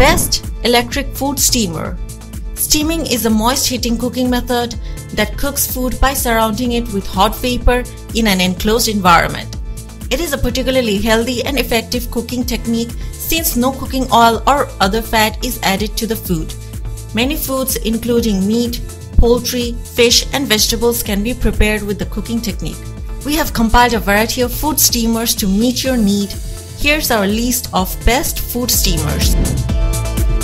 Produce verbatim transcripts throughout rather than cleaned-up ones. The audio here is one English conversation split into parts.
Best electric food steamer. Steaming is a moist heating cooking method that cooks food by surrounding it with hot vapor in an enclosed environment. It is a particularly healthy and effective cooking technique since no cooking oil or other fat is added to the food. Many foods including meat, poultry, fish and vegetables can be prepared with the cooking technique. We have compiled a variety of food steamers to meet your need. Here's our list of best food steamers.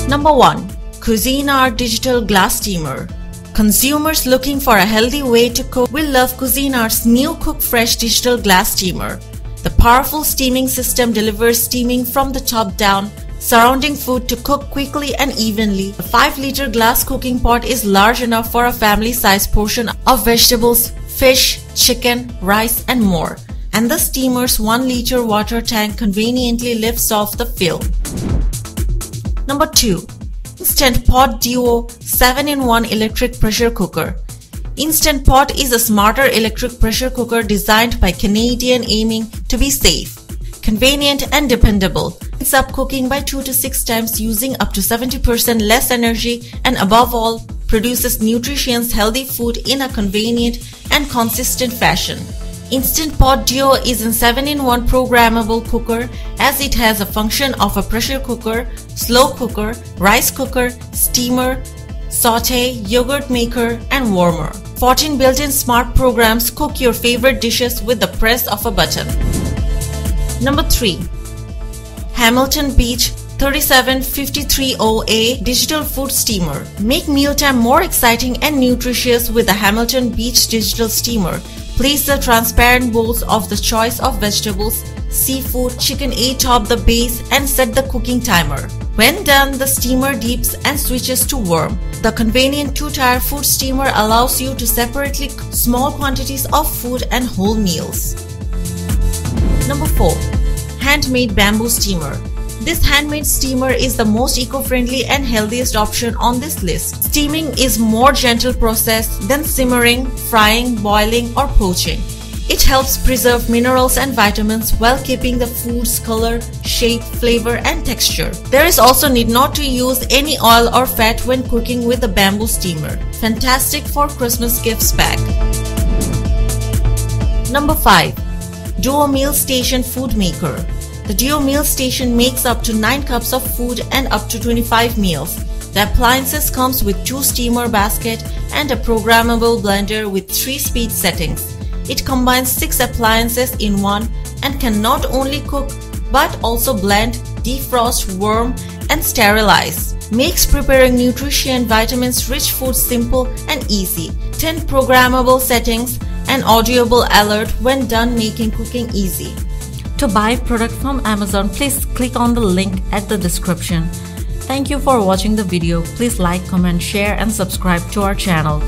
Number one. Cuisinart Digital Glass Steamer. Consumers looking for a healthy way to cook will love Cuisinart's new CookFresh Digital Glass Steamer. The powerful steaming system delivers steaming from the top down, surrounding food to cook quickly and evenly. The five liter glass cooking pot is large enough for a family-sized portion of vegetables, fish, chicken, rice and more. And the steamer's one liter water tank conveniently lifts off the film. Number two. Instant Pot Duo seven in one Electric Pressure Cooker. Instant Pot is a smarter electric pressure cooker designed by Canadian aiming to be safe, convenient and dependable. It's up cooking by two to six times using up to seventy percent less energy and above all, produces nutritious healthy food in a convenient and consistent fashion. Instant Pot Duo is a seven in one programmable cooker as it has a function of a pressure cooker, slow cooker, rice cooker, steamer, sauté, yogurt maker and warmer. fourteen built-in smart programs cook your favorite dishes with the press of a button. Number three. Hamilton Beach three seven five three zero A Digital Food Steamer. Make mealtime more exciting and nutritious with the Hamilton Beach Digital Steamer. Place the transparent bowls of the choice of vegetables, seafood, chicken atop the base and set the cooking timer. When done, the steamer dips and switches to warm. The convenient two-tier food steamer allows you to separately cook small quantities of food and whole meals. Number four. Handmade Bamboo Steamer. This handmade steamer is the most eco-friendly and healthiest option on this list. Steaming is more gentle process than simmering, frying, boiling or poaching. It helps preserve minerals and vitamins while keeping the food's color, shape, flavor and texture. There is also need not to use any oil or fat when cooking with the bamboo steamer. Fantastic for Christmas gifts pack. Number five. Duo Meal Station Food Maker. The Duo Meal Station makes up to nine cups of food and up to twenty-five meals. The appliances comes with two steamer basket and a programmable blender with three speed settings. It combines six appliances in one and can not only cook but also blend, defrost, warm and sterilize. Makes preparing nutrition and vitamins rich foods simple and easy. ten programmable settings and audible alert when done, making cooking easy. To buy product from Amazon, please click on the link at the description. Thank you for watching the video. Please like, comment, share and subscribe to our channel.